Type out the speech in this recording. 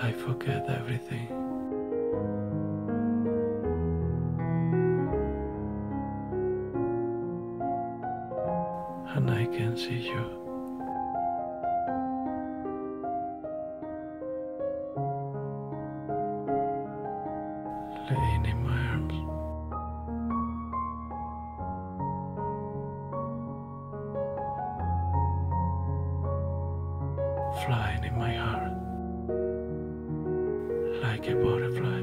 I forget everything. And I can see you. Laying in my arms. Flying in my heart. Like a butterfly.